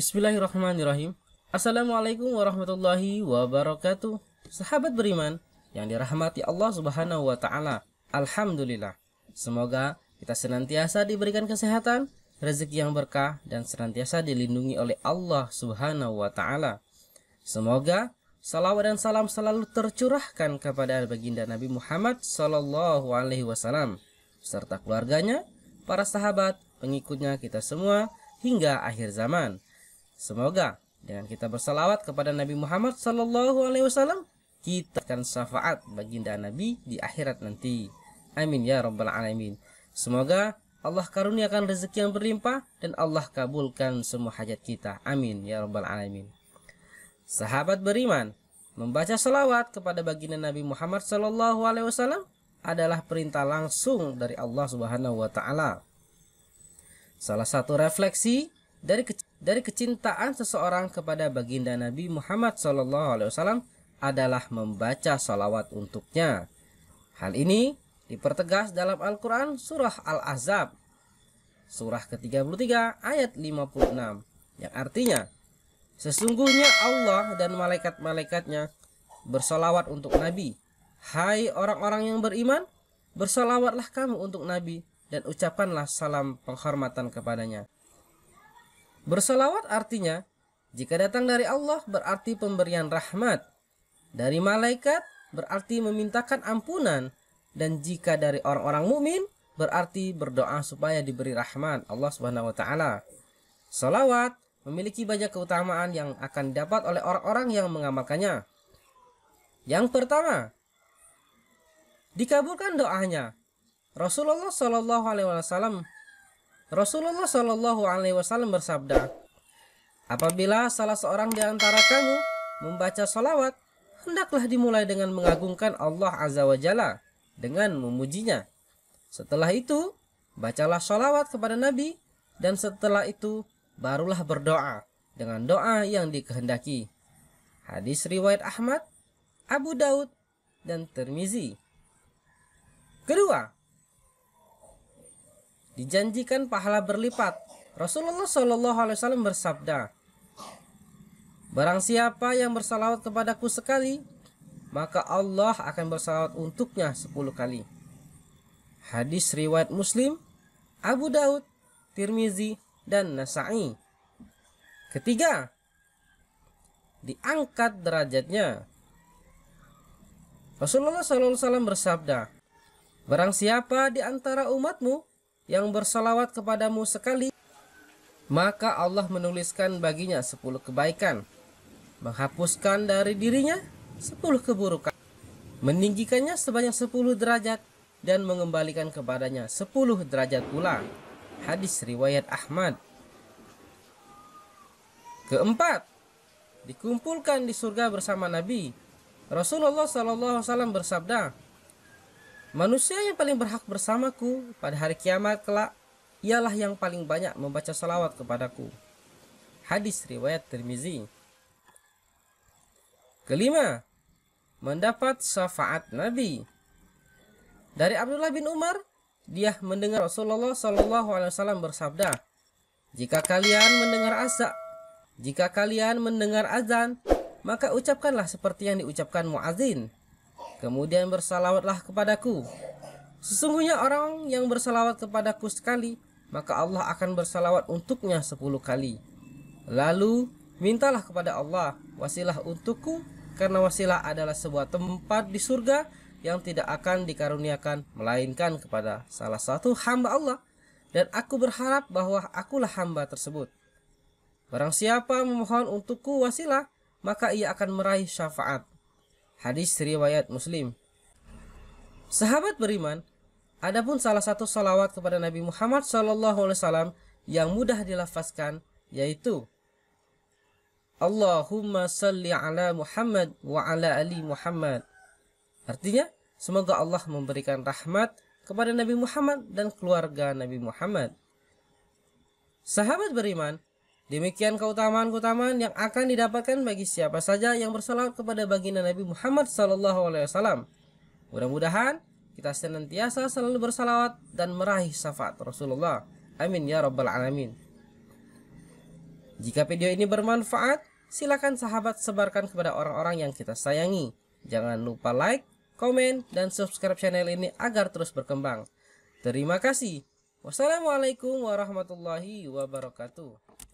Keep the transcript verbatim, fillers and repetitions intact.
Bismillahirrahmanirrahim. Assalamualaikum warahmatullahi wabarakatuh. Sahabat beriman yang dirahmati Allah Subhanahu wa taala. Alhamdulillah. Semoga kita senantiasa diberikan kesehatan, rezeki yang berkah, dan senantiasa dilindungi oleh Allah Subhanahu wa taala. Semoga salawat dan salam selalu tercurahkan kepada baginda Nabi Muhammad sallallahu alaihi wasallam serta keluarganya, para sahabat, pengikutnya, kita semua hingga akhir zaman. Semoga dengan kita bersalawat kepada Nabi Muhammad sallallahu alaihi wasallam kita akan syafaat baginda Nabi di akhirat nanti. Amin ya rabbal alamin. Semoga Allah karuniakan rezeki yang berlimpah dan Allah kabulkan semua hajat kita. Amin ya rabbal alamin. Sahabat beriman, membaca salawat kepada baginda Nabi Muhammad shallallahu alaihi wasallam adalah perintah langsung dari Allah Subhanahu wa taala. Salah satu refleksi dari ke dari kecintaan seseorang kepada baginda Nabi Muhammad shallallahu alaihi wasallam adalah membaca salawat untuknya. Hal ini dipertegas dalam Al-Quran surah Al-Ahzab, surah ke tiga puluh tiga ayat lima puluh enam, yang artinya, sesungguhnya Allah dan malaikat-malaikatnya bersolawat untuk Nabi. Hai orang-orang yang beriman, bersolawatlah kamu untuk Nabi dan ucapkanlah salam penghormatan kepadanya. Bersolawat artinya, jika datang dari Allah berarti pemberian rahmat, dari malaikat berarti memintakan ampunan, dan jika dari orang-orang mukmin berarti berdoa supaya diberi rahmat Allah Subhanahu wa taala. Solawat memiliki banyak keutamaan yang akan didapat oleh orang-orang yang mengamalkannya. Yang pertama, dikabulkan doanya. Rasulullah Shallallahu Alaihi Wasallam, Rasulullah Shallallahu Alaihi Wasallam bersabda, apabila salah seorang di antara kamu membaca sholawat, hendaklah dimulai dengan mengagungkan Allah Azza wa Jalla dengan memujinya. Setelah itu, bacalah sholawat kepada Nabi, dan setelah itu barulah berdoa dengan doa yang dikehendaki. Hadis riwayat Ahmad, Abu Daud, dan Tirmidzi. Kedua, dijanjikan pahala berlipat. Rasulullah shallallahu alaihi wasallam bersabda, barang siapa yang bersalawat kepadaku sekali, maka Allah akan bersalawat untuknya sepuluh kali. Hadis riwayat Muslim, Abu Daud, Tirmidzi, dan Nasa'i. Ketiga, diangkat derajatnya. Rasulullah shallallahu alaihi wasallam bersabda, barang siapa di antara umatmu yang bersolawat kepadamu sekali, maka Allah menuliskan baginya sepuluh kebaikan, menghapuskan dari dirinya sepuluh keburukan, meninggikannya sebanyak sepuluh derajat, dan mengembalikan kepadanya sepuluh derajat pula. Hadis riwayat Ahmad. Keempat, dikumpulkan di surga bersama Nabi. Rasulullah shallallahu alaihi wasallam bersabda, manusia yang paling berhak bersamaku pada hari kiamat kelak ialah yang paling banyak membaca salawat kepadaku. Hadis riwayat Tirmidzi. Kelima, mendapat syafaat Nabi. Dari Abdullah bin Umar, dia mendengar Rasulullah shallallahu alaihi wasallam bersabda, jika kalian mendengar azan, jika kalian mendengar azan, maka ucapkanlah seperti yang diucapkan muazin. Kemudian bersalawatlah kepadaku. Sesungguhnya orang yang bersalawat kepadaku sekali, maka Allah akan bersalawat untuknya sepuluh kali. Lalu mintalah kepada Allah wasilah untukku, karena wasilah adalah sebuah tempat di surga yang tidak akan dikaruniakan melainkan kepada salah satu hamba Allah, dan aku berharap bahwa akulah hamba tersebut. Barang siapa memohon untukku wasilah, maka ia akan meraih syafaat. Hadis riwayat Muslim. Sahabat beriman, adapun salah satu salawat kepada Nabi Muhammad shallallahu alaihi wasallam yang mudah dilafazkan yaitu Allahumma salli ala Muhammad wa ala ali Muhammad. Artinya, semoga Allah memberikan rahmat kepada Nabi Muhammad dan keluarga Nabi Muhammad. Sahabat beriman, demikian keutamaan-keutamaan yang akan didapatkan bagi siapa saja yang bersalawat kepada baginda Nabi Muhammad shallallahu alaihi wasallam. Mudah-mudahan kita senantiasa selalu bersalawat dan meraih syafaat Rasulullah. Amin ya rabbal alamin. Jika video ini bermanfaat, silakan sahabat sebarkan kepada orang-orang yang kita sayangi. Jangan lupa like, komen, dan subscribe channel ini agar terus berkembang. Terima kasih. Wassalamualaikum warahmatullahi wabarakatuh.